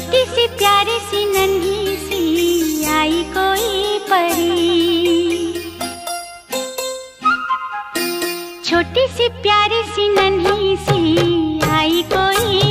छोटी सी प्यारी सी नन्ही सी आई कोई परी, छोटी सी प्यारी सी नन्ही सी आई कोई।